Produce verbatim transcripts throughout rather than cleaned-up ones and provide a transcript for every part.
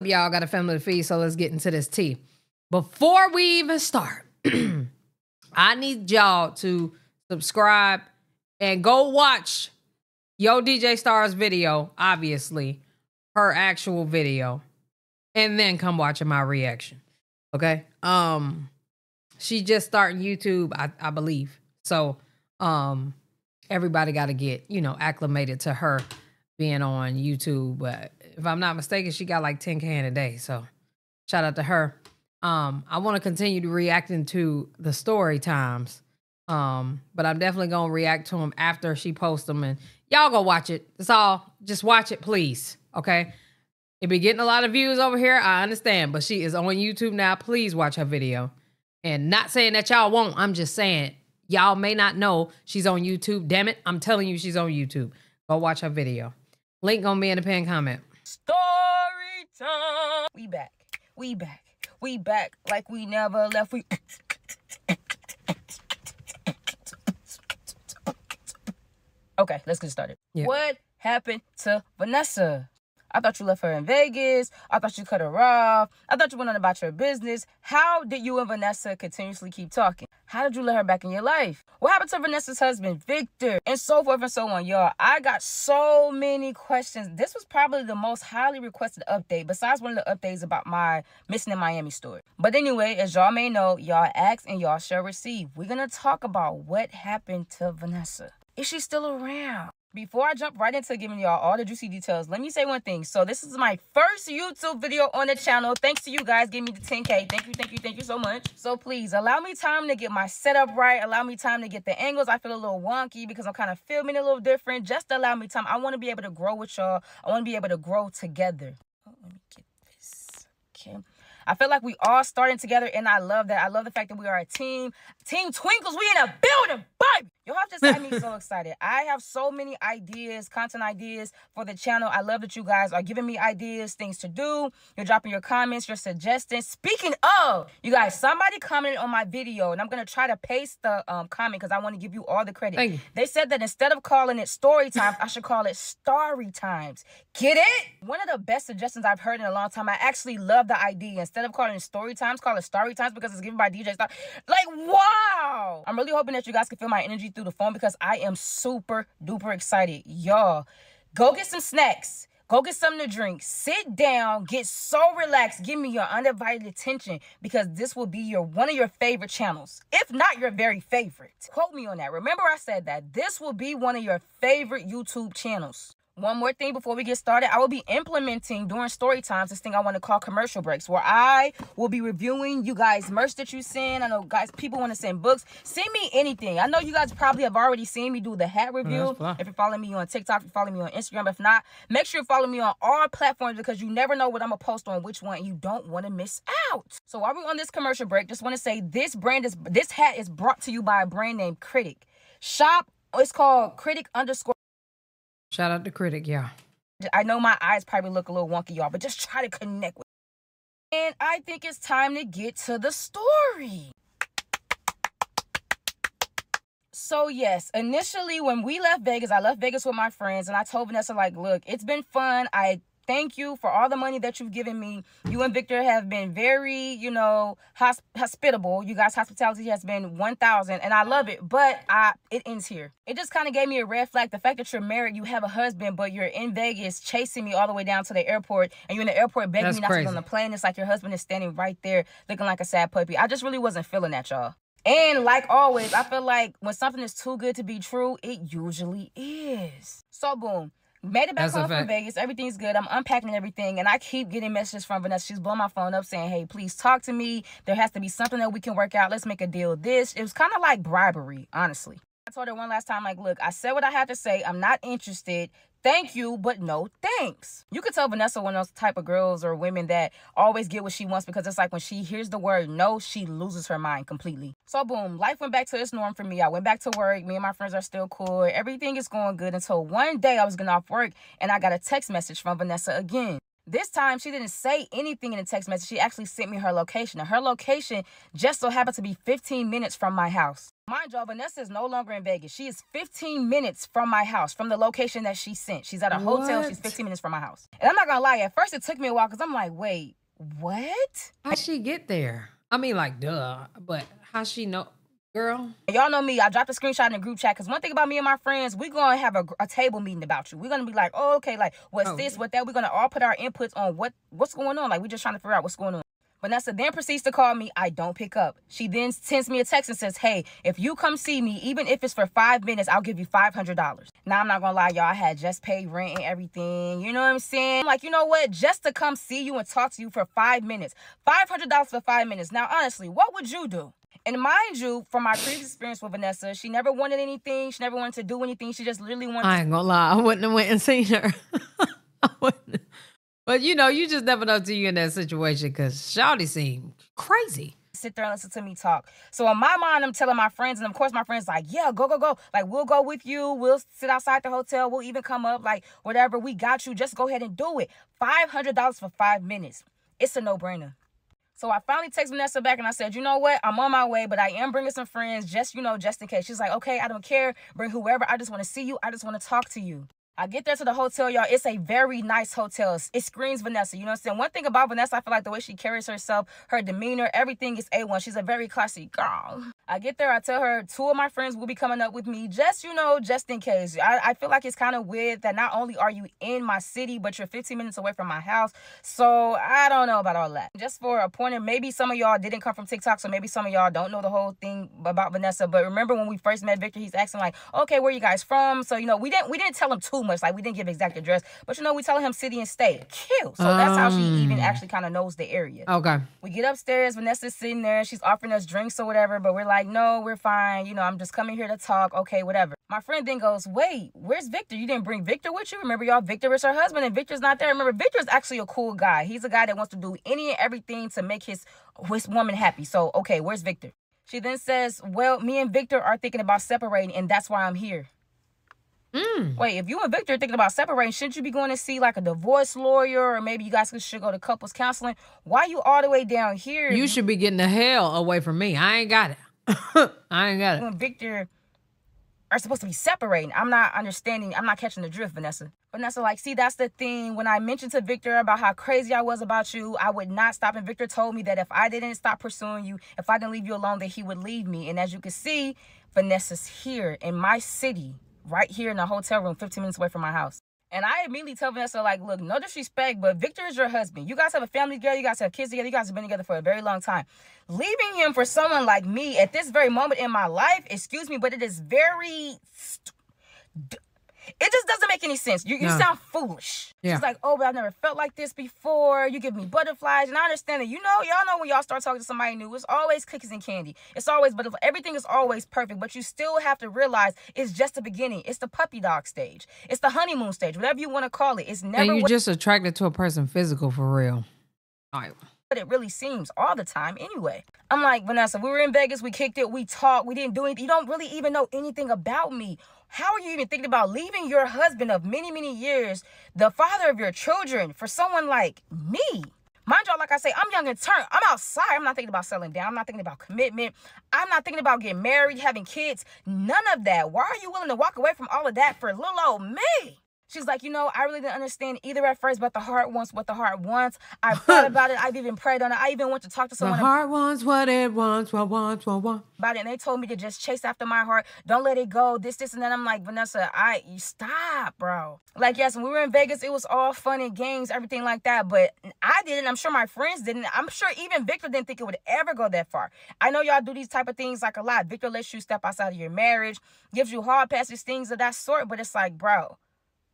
Y'all got a family feed, so let's get into this tea. Before we even start, I need y'all to subscribe and go watch Yo D J Star's video, obviously, her actual video, and then come watch my reaction. Okay? Um, she just starting YouTube, I, I believe. So um, everybody got to get, you know, acclimated to her being on YouTube, but if I'm not mistaken, she got like ten K in a day. So shout out to her. Um, I want to continue to reacting to the story times. Um, but I'm definitely going to react to them after she posts them. And y'all go watch it. That's all. Just watch it, please. Okay? It be getting a lot of views over here. I understand. But she is on YouTube now. Please watch her video. And not saying that y'all won't. I'm just saying y'all may not know she's on YouTube. Damn it. I'm telling you she's on YouTube. Go watch her video. Link gonna be in the pinned comment. Story time. We back. We back. We back like we never left. We okay, let's get started. Yeah. What happened to Vanessa? I thought you left her in Vegas. I thought you cut her off. I thought you went on about your business. How did you and Vanessa continuously keep talking? How did you let her back in your life? What happened to Vanessa's husband, Victor? And so forth and so on, y'all. I got so many questions. This was probably the most highly requested update, besides one of the updates about my Missing in Miami story. But anyway, as y'all may know, y'all ask and y'all shall receive. We're going to talk about what happened to Vanessa. Is she still around? Before I jump right into giving y'all all the juicy details, let me say one thing. So this is my first YouTube video on the channel. Thanks to you guys. Give me the ten K. Thank you, thank you, thank you so much. So please, allow me time to get my setup right. Allow me time to get the angles. I feel a little wonky because I'm kind of filming a little different. Just allow me time. I want to be able to grow with y'all. I want to be able to grow together. Oh, let me get this. Okay. I feel like we all starting together, and I love that. I love the fact that we are a team. Team Twinkles, we in a building, baby! Y'all have just had me so excited. I have so many ideas, content ideas for the channel. I love that you guys are giving me ideas, things to do. You're dropping your comments, your suggestions. Speaking of, you guys, somebody commented on my video, and I'm going to try to paste the um, comment because I want to give you all the credit. Thank you. They said that instead of calling it story times, I should call it starry times. Get it? One of the best suggestions I've heard in a long time. I actually love the idea. Instead of calling it story times, call it starry times because it's given by D J Star. Like, wow! I'm really hoping that you guys can feel my energy through the phone because I am super duper excited. Y'all, go get some snacks. Go get something to drink. Sit down. Get so relaxed. Give me your undivided attention because this will be your one of your favorite channels. If not your very favorite. Quote me on that. Remember I said that. This will be one of your favorite YouTube channels. One more thing before we get started. I will be implementing during story times this thing I want to call commercial breaks, where I will be reviewing you guys' merch that you send. I know guys, people want to send books. Send me anything. I know you guys probably have already seen me do the hat review. Yeah, if you're following me on TikTok, if you're following me on Instagram. If not, make sure you follow me on all platforms because you never know what I'm going to post on which one. You don't want to miss out. So while we're on this commercial break, just want to say this brand is this hat is brought to you by a brand named Critic Shop. It's called Critic underscore. Shout out to Critic, y'all. I know my eyes probably look a little wonky, y'all, but just try to connect with me. And I think it's time to get to the story. So, yes, initially when we left Vegas, I left Vegas with my friends, and I told Vanessa, like, look, it's been fun. I thank you for all the money that you've given me. You and Victor have been very, you know, hosp hospitable. You guys' hospitality has been one thousand, and I love it, but I it ends here. It just kind of gave me a red flag. The fact that you're married, you have a husband, but you're in Vegas chasing me all the way down to the airport, and you're in the airport begging me not to get on the plane. It's like your husband is standing right there looking like a sad puppy. I just really wasn't feeling that, y'all. And like always, I feel like when something is too good to be true, it usually is. So, boom. Made it back home from Vegas. Everything's good. I'm unpacking everything, and I keep getting messages from Vanessa. She's blowing my phone up saying, hey, please talk to me. There has to be something that we can work out. Let's make a deal. This. It was kind of like bribery, honestly. I told her one last time, like, look, I said what I had to say. I'm not interested. Thank you, but no thanks. You could tell Vanessa one of those type of girls or women that always get what she wants because it's like when she hears the word no, she loses her mind completely. So boom, life went back to its norm for me. I went back to work. Me and my friends are still cool. Everything is going good until one day I was getting off work and I got a text message from Vanessa again. This time, she didn't say anything in the text message. She actually sent me her location. And her location just so happened to be fifteen minutes from my house. Mind y'all, Vanessa is no longer in Vegas. She is fifteen minutes from my house, from the location that she sent. She's at a what? hotel. She's fifteen minutes from my house. And I'm not gonna lie, at first it took me a while because I'm like, wait, what? How'd she get there? I mean, like, duh. But how she know? Girl. Y'all know me. I dropped a screenshot in the group chat because one thing about me and my friends, we're going to have a, a table meeting about you. We're going to be like, oh, okay, like, what's oh. this, what that? We're going to all put our inputs on what what's going on. Like, we're just trying to figure out what's going on. Vanessa then proceeds to call me. I don't pick up. She then sends me a text and says, hey, if you come see me, even if it's for five minutes, I'll give you five hundred dollars. Now, I'm not going to lie, y'all. I had just paid rent and everything. You know what I'm saying? I'm like, you know what? Just to come see you and talk to you for five minutes. five hundred dollars for five minutes. Now, honestly, what would you do? And mind you, from my previous experience with Vanessa, she never wanted anything. She never wanted to do anything. She just literally wanted to... I ain't gonna lie. I wouldn't have went and seen her. I wouldn't. But, you know, you just never know till you in that situation because shawty seemed crazy. Sit there and listen to me talk. So in my mind, I'm telling my friends, and of course my friends like, yeah, go, go, go. Like, we'll go with you. We'll sit outside the hotel. We'll even come up. Like, whatever, we got you. Just go ahead and do it. five hundred dollars for five minutes. It's a no-brainer. So I finally text Vanessa back and I said, you know what? I'm on my way, but I am bringing some friends just, you know, just in case. She's like, okay, I don't care. Bring whoever. I just want to see you. I just want to talk to you. I get there to the hotel, y'all. It's a very nice hotel. It screams Vanessa. You know what I'm saying? One thing about Vanessa, I feel like the way she carries herself, her demeanor, everything is A one. She's a very classy girl. I get there. I tell her two of my friends will be coming up with me just, you know, just in case. I, I feel like it's kind of weird that not only are you in my city, but you're fifteen minutes away from my house. So I don't know about all that. Just for a pointer, maybe some of y'all didn't come from TikTok, so maybe some of y'all don't know the whole thing about Vanessa. But remember when we first met Victor, he's asking like, okay, where are you guys from? So, you know, we didn't, we didn't tell him too much. much like we didn't give exact address, but you know, we telling him city and state. Cute. So that's um, how she even actually kind of knows the area. Okay, we get upstairs. Vanessa's sitting there, she's offering us drinks or whatever, but we're like, no, we're fine, you know, I'm just coming here to talk, okay, whatever. My friend then goes, wait, where's Victor? You didn't bring Victor with you? Remember, y'all, Victor is her husband and Victor's not there. Remember, Victor's actually a cool guy. He's a guy that wants to do any and everything to make his his woman happy. So okay, where's Victor? She then says, well, me and Victor are thinking about separating and that's why I'm here. Mm. Wait, if you and Victor are thinking about separating, shouldn't you be going to see like a divorce lawyer, or maybe you guys should go to couples counseling? Why you all the way down here? You should be getting the hell away from me. I ain't got it. I ain't got it. You and Victor are supposed to be separating. I'm not understanding. I'm not catching the drift, Vanessa. Vanessa, like, see, that's the thing. When I mentioned to Victor about how crazy I was about you, I would not stop. And Victor told me that if I didn't stop pursuing you, if I didn't leave you alone, that he would leave me. And as you can see, Vanessa's here in my city, right here in a hotel room, fifteen minutes away from my house. And I immediately tell Vanessa, like, look, no disrespect, but Victor is your husband. You guys have a family together. You guys have kids together. You guys have been together for a very long time. Leaving him for someone like me at this very moment in my life, excuse me, but it is very... It just doesn't make any sense. You, you no. sound foolish. Yeah. She's like, oh, but I've never felt like this before. You give me butterflies. And I understand that, you know, y'all know when y'all start talking to somebody new, it's always cookies and candy. It's always butterflies. Everything is always perfect. But you still have to realize it's just the beginning. It's the puppy dog stage. It's the honeymoon stage. Whatever you want to call it. It's never... And you're just attracted to a person physical for real. All right. But it really seems all the time anyway. I'm like, Vanessa, we were in Vegas, we kicked it, we talked, we didn't do anything. You don't really even know anything about me. How are you even thinking about leaving your husband of many, many years, the father of your children, for someone like me? Mind y'all, like I say, I'm young and turn. I'm outside. I'm not thinking about settling down. I'm not thinking about commitment. I'm not thinking about getting married, having kids. None of that. Why are you willing to walk away from all of that for little old me? She's like, you know, I really didn't understand either at first, but the heart wants what the heart wants. I've thought about it. I've even prayed on it. I even went to talk to someone. The heart wants what it wants, what wants, what wants. About it, and they told me to just chase after my heart. Don't let it go. This, this, and then I'm like, Vanessa, I you stop, bro. Like, yes, when we were in Vegas, it was all fun and games, everything like that. But I didn't. I'm sure my friends didn't. I'm sure even Victor didn't think it would ever go that far. I know y'all do these type of things like a lot. Victor lets you step outside of your marriage, gives you hard passes, things of that sort. But it's like, bro.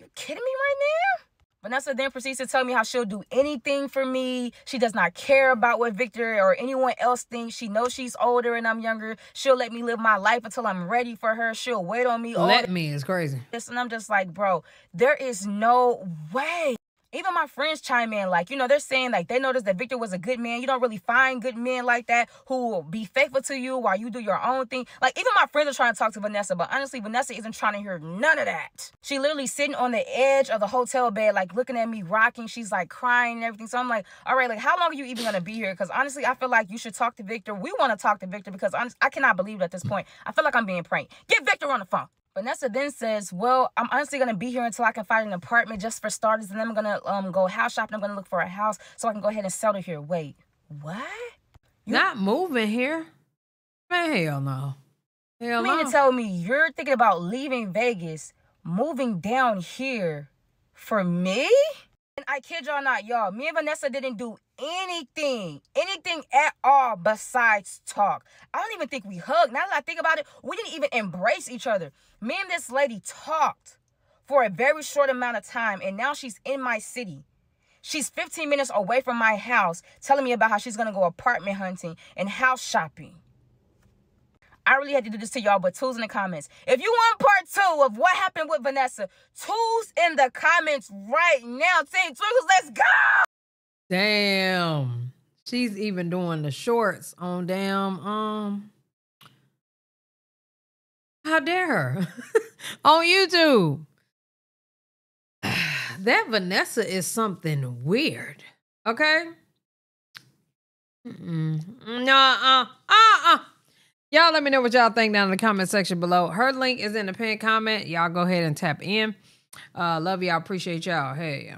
You kidding me right now? Vanessa then proceeds to tell me how she'll do anything for me. She does not care about what Victor or anyone else thinks. She knows she's older and I'm younger. She'll let me live my life until I'm ready for her. She'll wait on me. Let me is crazy. And I'm just like, bro, there is no way. even my friends chime in, like, you know, they're saying, like, they noticed that Victor was a good man. You don't really find good men like that who will be faithful to you while you do your own thing. Like, even my friends are trying to talk to Vanessa, but honestly, Vanessa isn't trying to hear none of that. She literally sitting on the edge of the hotel bed, like, looking at me rocking. She's, like, crying and everything. So I'm like, all right, like, how long are you even going to be here? Because honestly, I feel like you should talk to Victor. We want to talk to Victor because honestly, I cannot believe it at this point. I feel like I'm being pranked. Get Victor on the phone. Vanessa then says, well, I'm honestly going to be here until I can find an apartment just for starters. And then I'm going to um, go house shopping. I'm going to look for a house so I can go ahead and sell it here. Wait, what? You not moving here? Man, hell no. Hell no. You mean to tell me you're thinking about leaving Vegas, moving down here for me? And I kid y'all not, y'all, me and Vanessa didn't do anything, anything at all besides talk. I don't even think we hugged. Now that I think about it, we didn't even embrace each other. Me and this lady talked for a very short amount of time, and now she's in my city. She's fifteen minutes away from my house telling me about how she's going to go apartment hunting and house shopping. I really had to do this to y'all, but tools in the comments. If you want part two of what happened with Vanessa, tools in the comments right now. Team Twinkles, let's go! Damn. She's even doing the shorts on damn, um... how dare her? On YouTube. That Vanessa is something weird. Okay? Mm-mm. Nuh-uh. Uh-uh. Y'all let me know what y'all think down in the comment section below. Her link is in the pinned comment. Y'all go ahead and tap in. Uh, love y'all. Appreciate y'all. Hey.